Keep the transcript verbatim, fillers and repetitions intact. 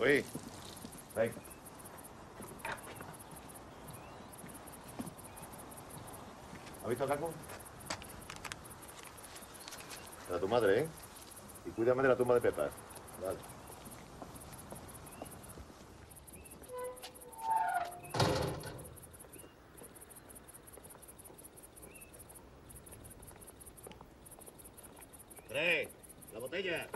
Uy. Ahí. ¿Has visto a Caco? De la tu madre, ¿eh? Y cuídame de la tumba de Pepa. Vale. Tres, la botella.